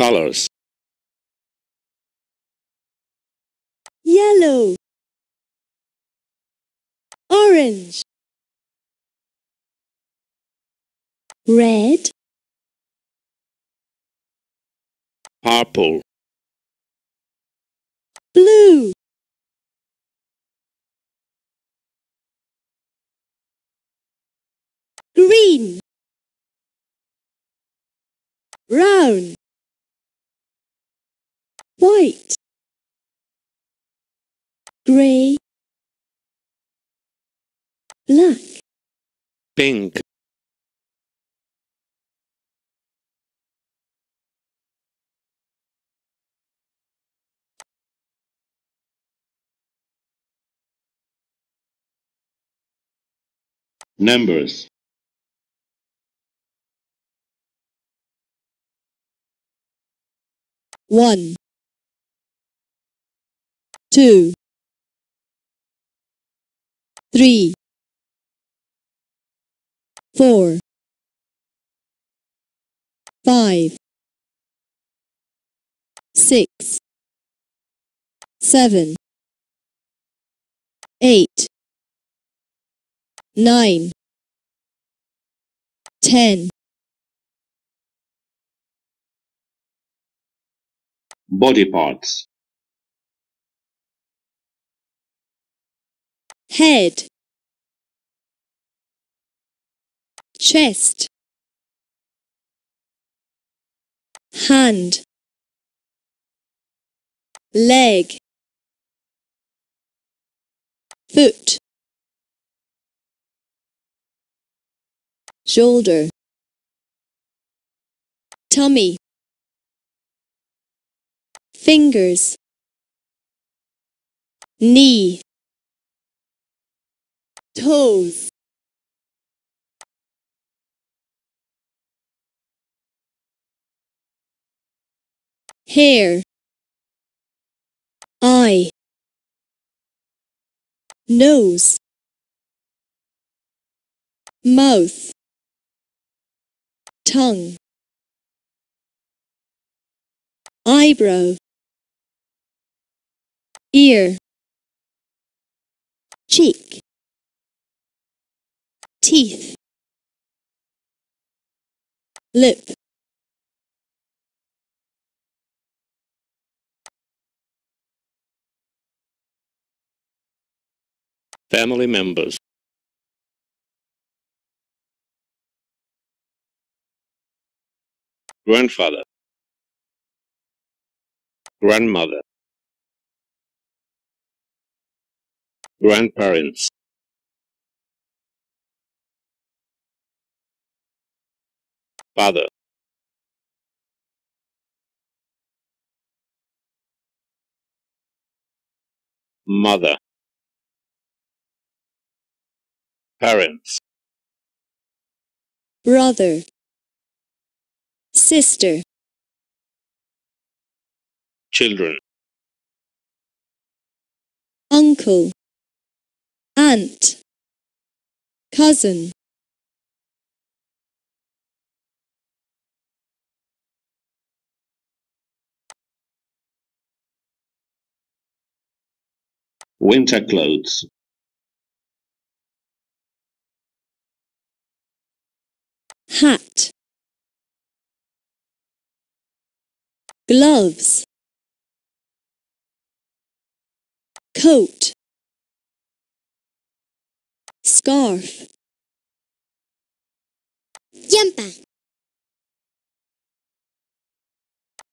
colors. Yellow, orange, red, purple, blue. Green, brown, white, grey, black, pink, numbers. 1, 2, 3, 4, 5, 6, 7, 8, 9, 10. Body parts. Head, chest, hand, leg, foot, shoulder, tummy, fingers, knee, toes. Hair, eye, nose, mouth, tongue, eyebrow, ear, cheek, teeth, lip, family members. Grandfather, grandmother, grandparents. Father, mother, parents. Brother, sister, children. Uncle, aunt, cousin. Winter clothes. Hat, gloves, coat, scarf, jumper,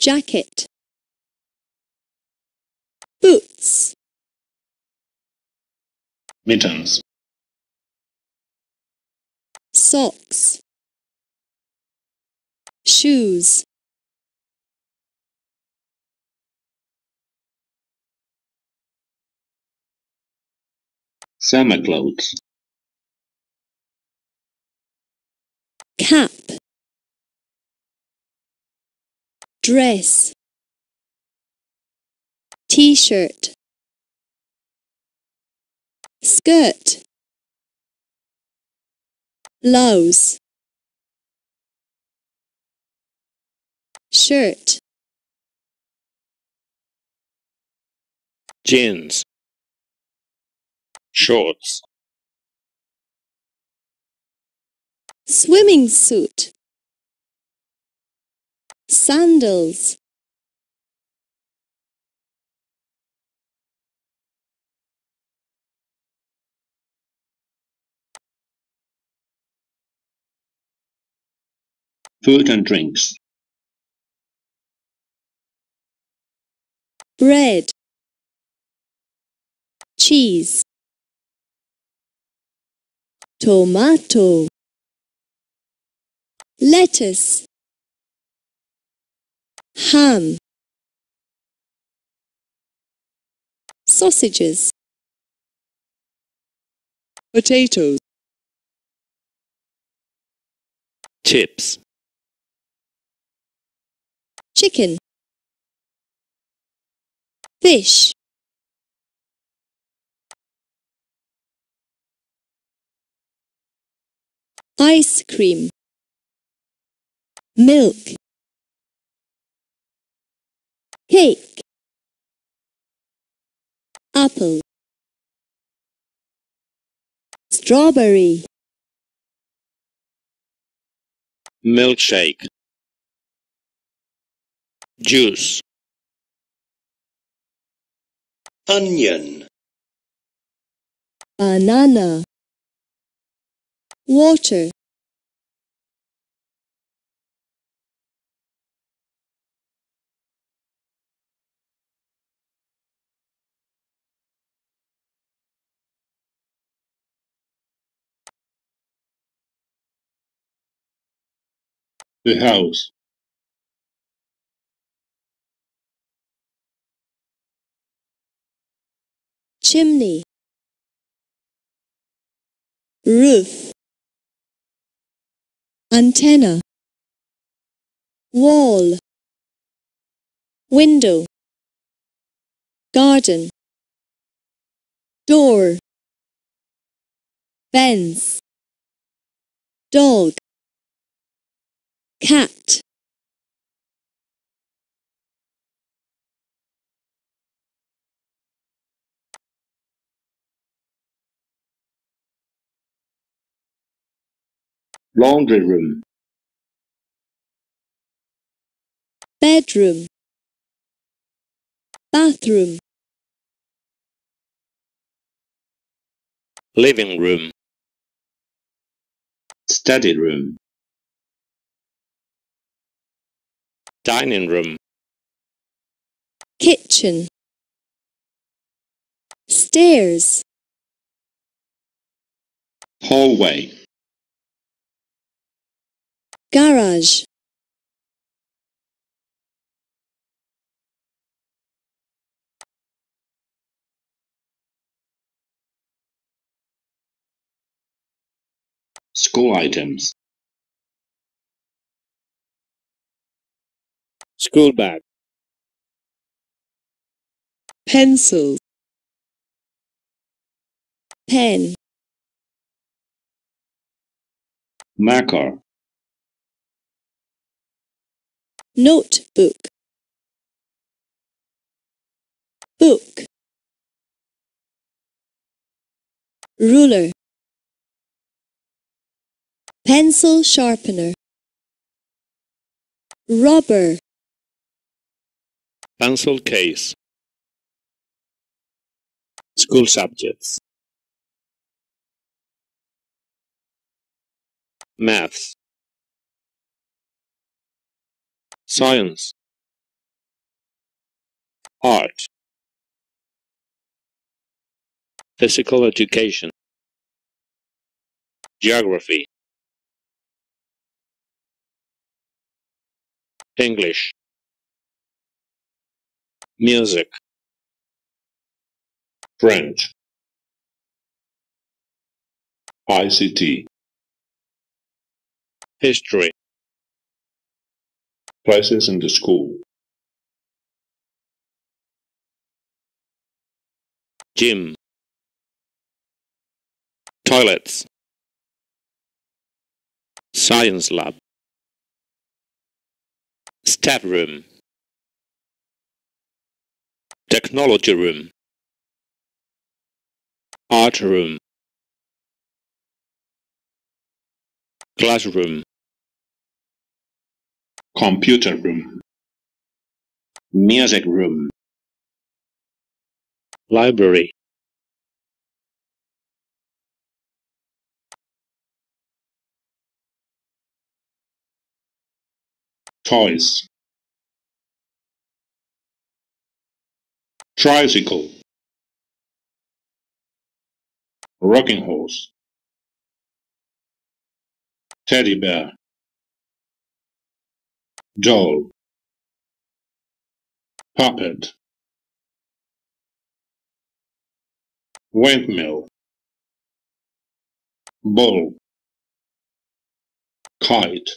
jacket, boots, mittens, socks, shoes. Summer clothes. Cap, dress, t-shirt, skirt, blouse, shirt. jeans, shorts, swimming suit, sandals, food and drinks, bread, cheese, tomato, lettuce, ham, sausages, potatoes, chips, chicken, fish. Ice cream, milk, cake, apple, strawberry, milkshake, juice, onion, banana, water, the house, chimney, roof, antenna, wall, window, garden, door, fence, dog, cat, laundry room, bedroom, bathroom, living room, study room, dining room, kitchen, stairs, hallway, garage, school items, school bag, pencil, pen, marker, notebook, book, ruler, pencil sharpener, rubber, pencil case, school subjects, maths, science, art, physical education, geography, English, music, French, ICT, history, places in the school, gym, toilets, science lab, staff room, technology room. art room, classroom, computer room, music room, library, toys, tricycle, rocking horse, teddy bear, doll, puppet, windmill, ball, kite,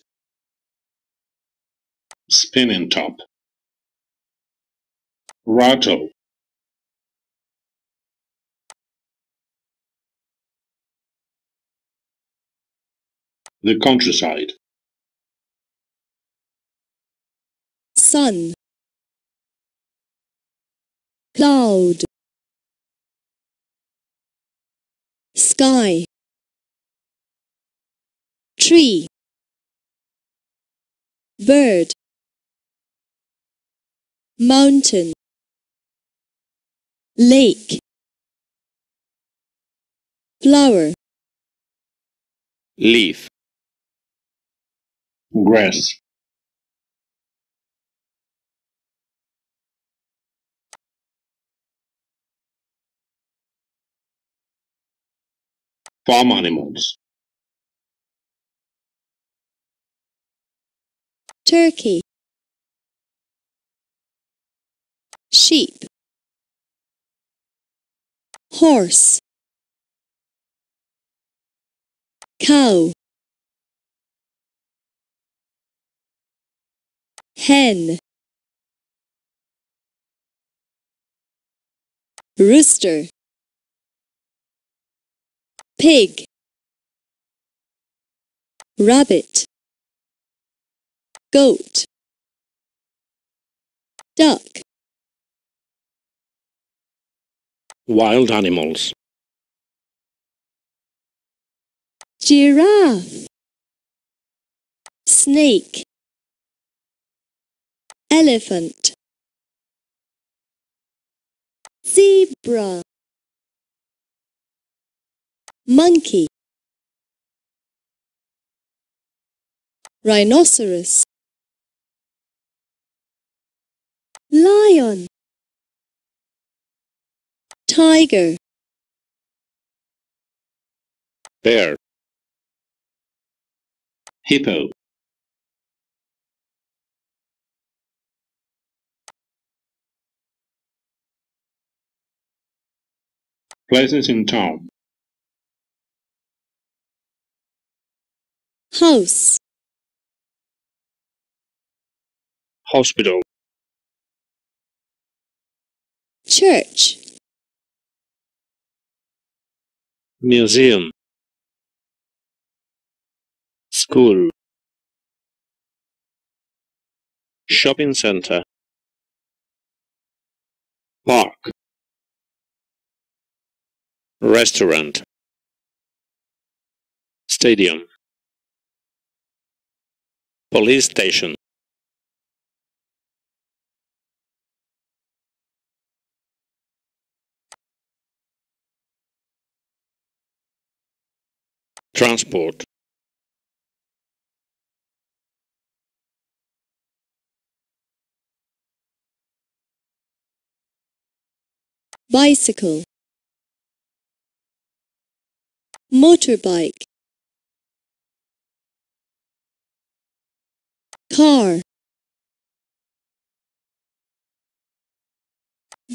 spinning top, rattle, the countryside, sun, cloud, sky, tree, bird, mountain, lake, flower, leaf, grass, farm animals, turkey, sheep, horse, cow, hen, rooster, pig, rabbit, goat, duck, wild animals, giraffe, snake, elephant, zebra, monkey, rhinoceros, lion, tiger, bear, hippo, places in town, house, hospital, church, museum, school, shopping center, park, restaurant, stadium, police station, transport, bicycle, motorbike, car,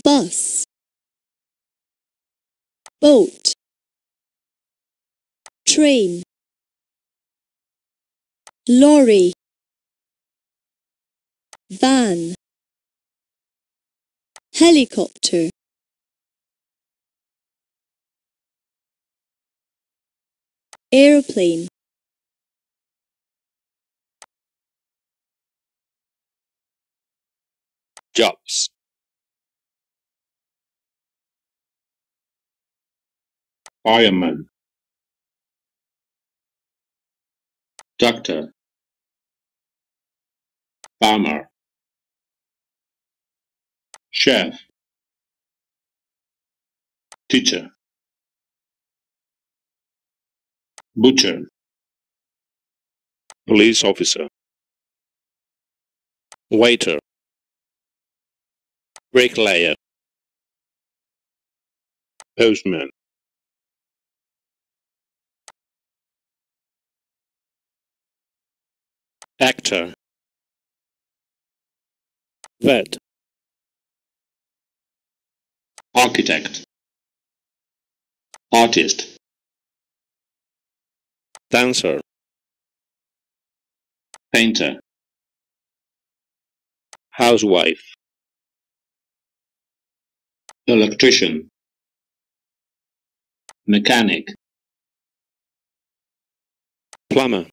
bus, boat, train, lorry, van, helicopter, airplane, jobs, fireman, doctor, farmer, chef, teacher, butcher, police officer, waiter, bricklayer, postman. Actor, vet, architect, artist, dancer, painter, housewife, electrician, mechanic, plumber.